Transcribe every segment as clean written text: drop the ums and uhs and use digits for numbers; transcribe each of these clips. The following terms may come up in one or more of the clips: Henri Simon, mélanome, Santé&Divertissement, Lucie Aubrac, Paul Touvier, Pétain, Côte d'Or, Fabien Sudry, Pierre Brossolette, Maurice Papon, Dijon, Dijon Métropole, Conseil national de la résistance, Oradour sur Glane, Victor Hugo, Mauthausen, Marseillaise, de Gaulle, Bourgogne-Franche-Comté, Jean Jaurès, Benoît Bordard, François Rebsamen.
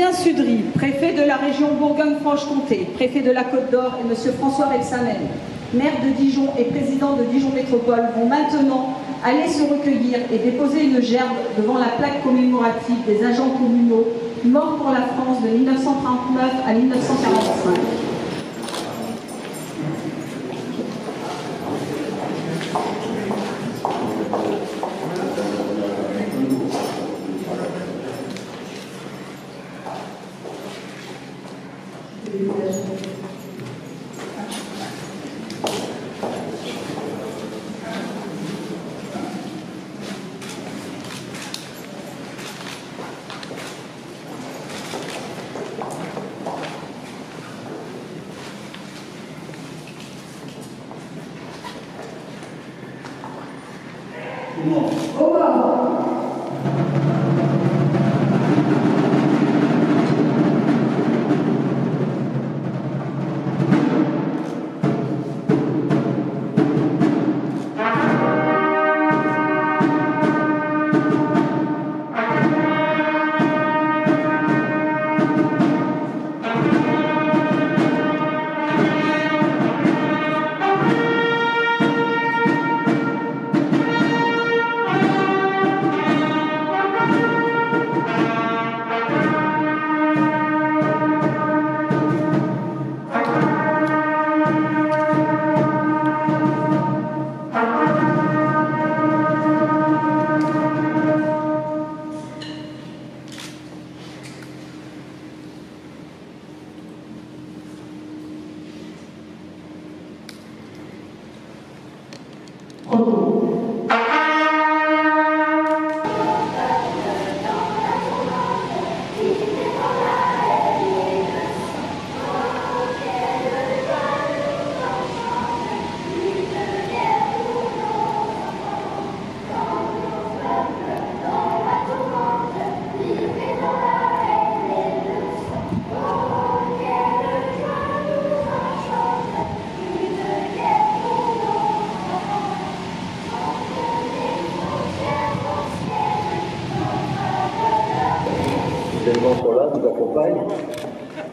Fabien Sudry, préfet de la région Bourgogne-Franche-Comté, préfet de la Côte d'Or, et M. François Rebsamen, maire de Dijon et président de Dijon Métropole, vont maintenant aller se recueillir et déposer une gerbe devant la plaque commémorative des agents communaux morts pour la France de 1939 à 1945.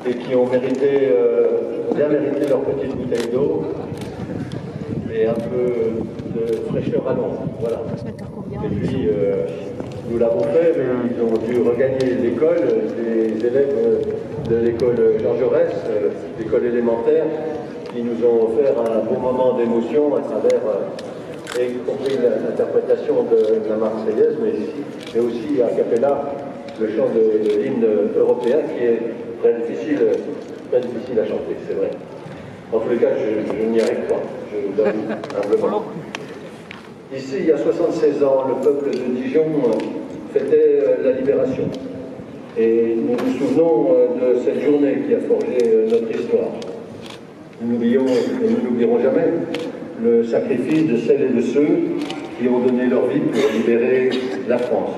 Et qui ont mérité, bien mérité leur petite bouteille d'eau et un peu de fraîcheur à Londres. Voilà. Et puis, nous l'avons fait, mais ils ont dû regagner l'école, les élèves de l'école Jean Jaurès, l'école élémentaire, qui nous ont offert un bon moment d'émotion à travers, y compris l'interprétation de la Marseillaise, mais aussi à Capella, le chant de l'hymne européen qui est très difficile à chanter, c'est vrai. En tous les cas, je n'y arrive pas, je vous donne humblement. Ici, il y a 76 ans, le peuple de Dijon fêtait la libération. Et nous nous souvenons de cette journée qui a forgé notre histoire. Nous n'oublions et nous n'oublierons jamais le sacrifice de celles et de ceux qui ont donné leur vie pour libérer la France.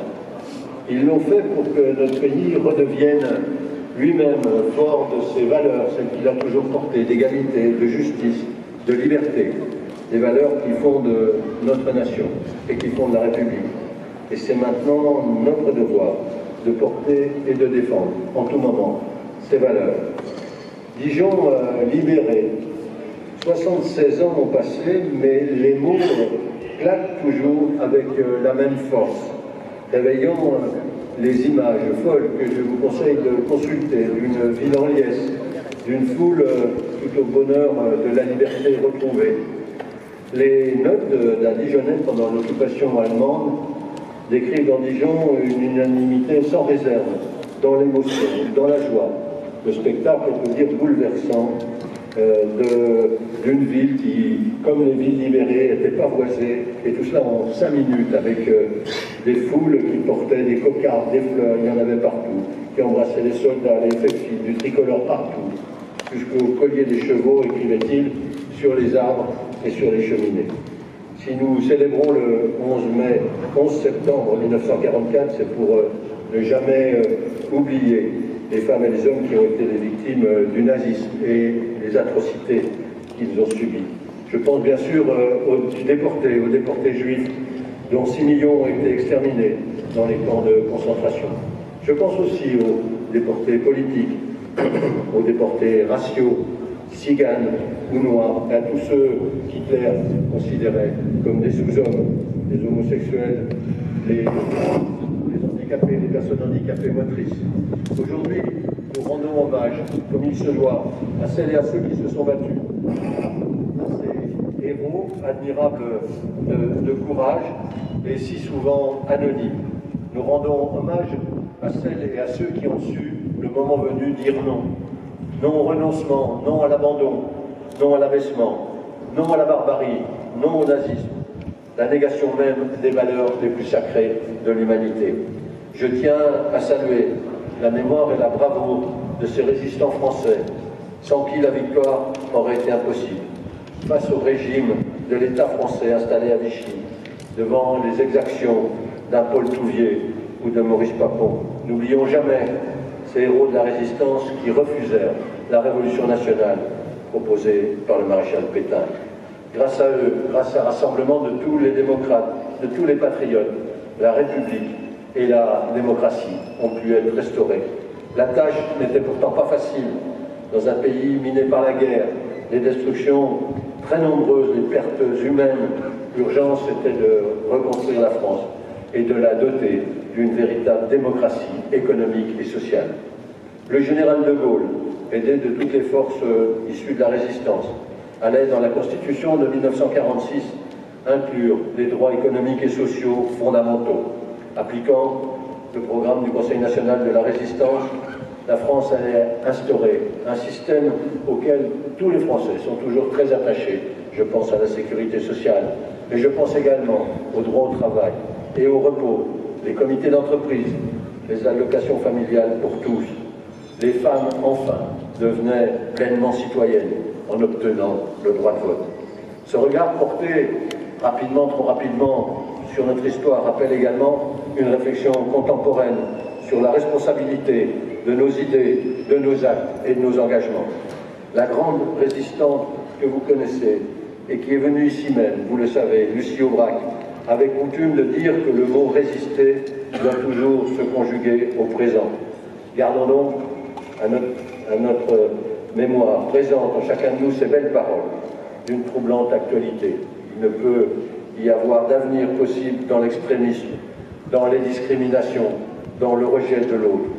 Ils l'ont fait pour que notre pays redevienne lui-même fort de ses valeurs, celles qu'il a toujours portées, d'égalité, de justice, de liberté, des valeurs qui fondent notre nation et qui fondent la République. Et c'est maintenant notre devoir de porter et de défendre, en tout moment, ces valeurs. Dijon libéré, 76 ans ont passé, mais les mots claquent toujours avec la même force. Réveillant les images folles que je vous conseille de consulter, d'une ville en liesse, d'une foule tout au bonheur de la liberté retrouvée. Les notes de la Dijonnaise pendant l'occupation allemande décrivent dans Dijon une unanimité sans réserve, dans l'émotion, dans la joie. Le spectacle, on peut dire, bouleversant d'une ville qui, comme les villes libérées, était pavoisée, et tout cela en 5 minutes, avec des foules qui portaient des cocardes, des fleurs, il y en avait partout, qui embrassaient les soldats, les effectifs, du tricolore partout, jusqu'au collier des chevaux, écrivait-il, sur les arbres et sur les cheminées. Si nous célébrons le 11 septembre 1944, c'est pour ne jamais oublier les femmes et les hommes qui ont été les victimes du nazisme et les atrocités qu'ils ont subies. Je pense bien sûr aux déportés juifs, dont 6 millions ont été exterminés dans les camps de concentration. Je pense aussi aux aux déportés politiques, aux déportés raciaux, ciganes ou noirs, à tous ceux qu'Hitler considérait comme des sous-hommes, les homosexuels, les handicapés, les personnes handicapées motrices. Aujourd'hui, nous rendons hommage, comme il se doit, à celles et à ceux qui se sont battus, à ces héros admirables de courage et si souvent anonymes. Nous rendons hommage à celles et à ceux qui ont su, le moment venu, dire non. Non au renoncement, non à l'abandon, non à l'abaissement, non à la barbarie, non au nazisme, la négation même des valeurs les plus sacrées de l'humanité. Je tiens à saluer la mémoire et la bravoure de ces résistants français, sans qui la victoire aurait été impossible. Face au régime de l'État français installé à Vichy, devant les exactions d'un Paul Touvier ou de Maurice Papon, n'oublions jamais ces héros de la résistance qui refusèrent la révolution nationale proposée par le maréchal Pétain. Grâce à eux, grâce à un rassemblement de tous les démocrates, de tous les patriotes, la République et la démocratie ont pu être restaurées. La tâche n'était pourtant pas facile. Dans un pays miné par la guerre, les destructions très nombreuses, les pertes humaines, l'urgence était de reconstruire la France et de la doter d'une véritable démocratie économique et sociale. Le général de Gaulle, aidé de toutes les forces issues de la résistance, allait dans la Constitution de 1946 inclure les droits économiques et sociaux fondamentaux. Appliquant le programme du Conseil national de la résistance, la France allait instaurer un système auquel tous les Français sont toujours très attachés. Je pense à la sécurité sociale, mais je pense également au droit au travail et au repos, les comités d'entreprise, les allocations familiales pour tous. Les femmes, enfin, devenaient pleinement citoyennes en obtenant le droit de vote. Ce regard porté rapidement, trop rapidement, sur notre histoire rappelle également une réflexion contemporaine sur la responsabilité de nos idées, de nos actes et de nos engagements. La grande résistante que vous connaissez et qui est venue ici même, vous le savez, Lucie Aubrac, avec coutume de dire que le mot « résister » doit toujours se conjuguer au présent. Gardons donc à notre mémoire présente en chacun de nous ces belles paroles d'une troublante actualité. Il ne peut y avoir d'avenir possible dans l'extrémisme, dans les discriminations, dans le rejet de l'autre.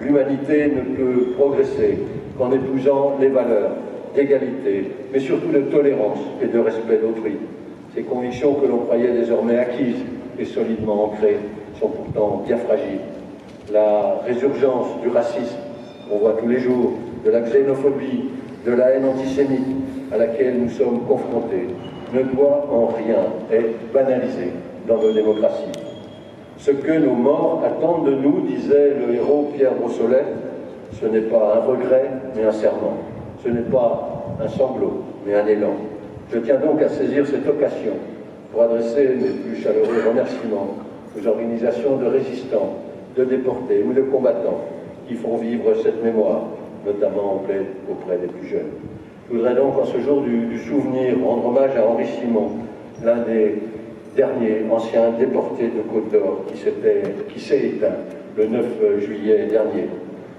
L'humanité ne peut progresser qu'en épousant les valeurs d'égalité, mais surtout de tolérance et de respect d'autrui. Ces convictions que l'on croyait désormais acquises et solidement ancrées sont pourtant bien fragiles. La résurgence du racisme, qu'on voit tous les jours, de la xénophobie, de la haine antisémite à laquelle nous sommes confrontés, ne doit en rien être banalisée dans nos démocraties. Ce que nos morts attendent de nous, disait le héros Pierre Brossolette, ce n'est pas un regret, mais un serment. Ce n'est pas un sanglot, mais un élan. Je tiens donc à saisir cette occasion pour adresser mes plus chaleureux remerciements aux organisations de résistants, de déportés ou de combattants qui font vivre cette mémoire, notamment auprès des plus jeunes. Je voudrais donc, en ce jour du souvenir, rendre hommage à Henri Simon, l'un des derniers anciens déportés de Côte d'Or qui s'est éteint le 9 juillet dernier.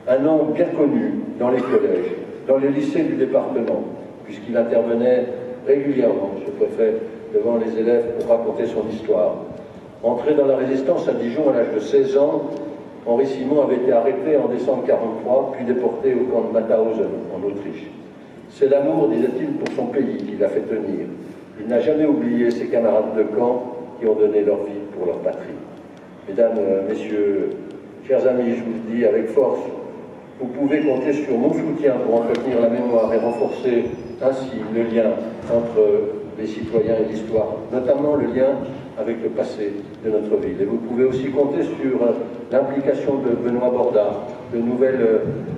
Un nom bien connu dans les collèges, dans les lycées du département, puisqu'il intervenait régulièrement, ce préfet, devant les élèves pour raconter son histoire. Entré dans la résistance à Dijon à l'âge de 16 ans, Henri Simon avait été arrêté en décembre 1943, puis déporté au camp de Mauthausen, en Autriche. C'est l'amour, disait-il, pour son pays qui l'a fait tenir. Il n'a jamais oublié ses camarades de camp qui ont donné leur vie pour leur patrie. Mesdames, Messieurs, chers amis, je vous le dis avec force, vous pouvez compter sur mon soutien pour entretenir la mémoire et renforcer ainsi le lien entre les citoyens et l'histoire, notamment le lien avec le passé de notre ville. Et vous pouvez aussi compter sur l'implication de Benoît Bordard, le nouvel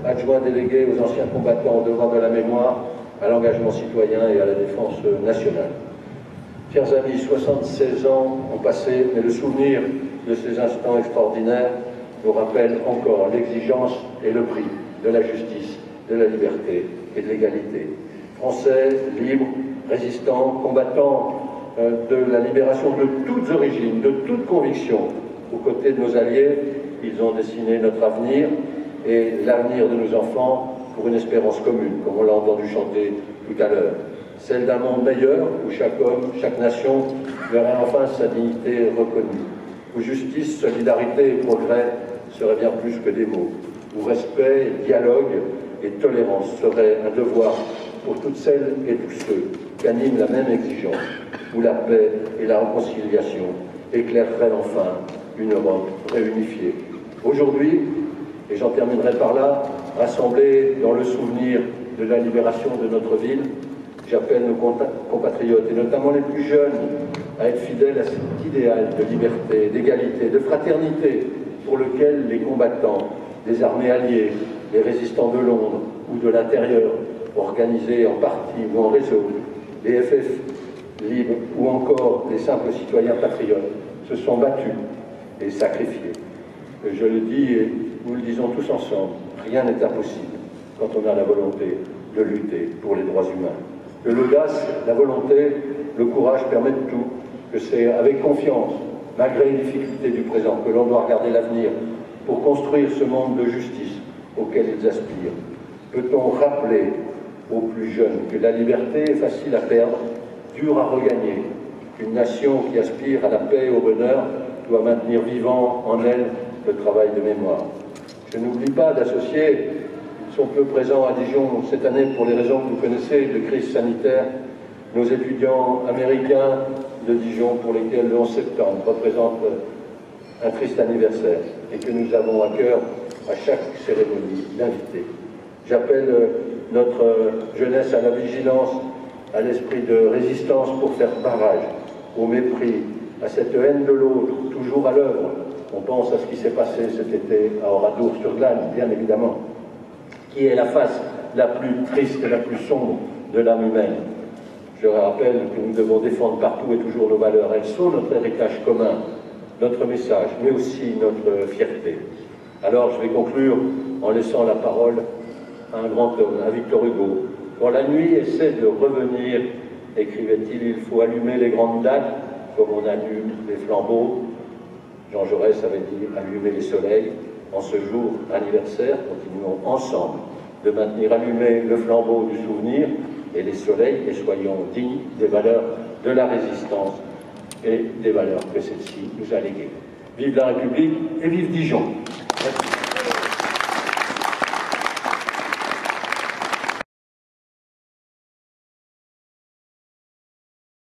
adjoint délégué aux anciens combattants au devoir de la mémoire, à l'engagement citoyen et à la défense nationale. Chers amis, 76 ans ont passé, mais le souvenir de ces instants extraordinaires nous rappelle encore l'exigence et le prix de la justice, de la liberté et de l'égalité. Français, libres, résistants, combattants de la libération de toutes origines, de toutes convictions, aux côtés de nos alliés, ils ont dessiné notre avenir et l'avenir de nos enfants pour une espérance commune, comme on l'a entendu chanter tout à l'heure. Celle d'un monde meilleur où chaque homme, chaque nation verrait enfin sa dignité reconnue, où justice, solidarité et progrès seraient bien plus que des mots, où respect, dialogue et tolérance seraient un devoir pour toutes celles et tous ceux qu'anime la même exigence, où la paix et la réconciliation éclaireraient enfin une Europe réunifiée. Aujourd'hui, et j'en terminerai par là, rassemblés dans le souvenir de la libération de notre ville, j'appelle nos compatriotes, et notamment les plus jeunes, à être fidèles à cet idéal de liberté, d'égalité, de fraternité, pour lequel les combattants des armées alliées, les résistants de Londres ou de l'intérieur, organisés en partie ou en réseau, les FF libres ou encore les simples citoyens patriotes, se sont battus et sacrifiés. Je le dis et nous le disons tous ensemble, rien n'est impossible quand on a la volonté de lutter pour les droits humains. De l'audace, la volonté, le courage permettent tout, que c'est avec confiance, malgré les difficultés du présent, que l'on doit regarder l'avenir pour construire ce monde de justice auquel ils aspirent. Peut-on rappeler aux plus jeunes que la liberté est facile à perdre, dure à regagner, qu'une nation qui aspire à la paix et au bonheur doit maintenir vivant en elle le travail de mémoire. Je n'oublie pas d'associer, ils sont peu présents à Dijon cette année pour les raisons que vous connaissez, de crise sanitaire, nos étudiants américains de Dijon pour lesquels le 11 septembre représente un triste anniversaire et que nous avons à cœur à chaque cérémonie d'inviter. J'appelle notre jeunesse à la vigilance, à l'esprit de résistance pour faire barrage au mépris, à cette haine de l'autre, toujours à l'œuvre. On pense à ce qui s'est passé cet été à Oradour sur Glane, bien évidemment, qui est la face la plus triste et la plus sombre de l'âme humaine. Je rappelle que nous devons défendre partout et toujours nos valeurs. Elles sont notre héritage commun, notre message, mais aussi notre fierté. Alors je vais conclure en laissant la parole à un grand homme, à Victor Hugo. Quand la nuit essaie de revenir, écrivait-il, il faut allumer les grandes dates comme on allume les flambeaux. Jean Jaurès avait dit allumer les soleils. En ce jour anniversaire, continuons ensemble de maintenir allumé le flambeau du souvenir et les soleils, et soyons dignes des valeurs de la résistance et des valeurs que celle-ci nous a léguées. Vive la République et vive Dijon. Merci.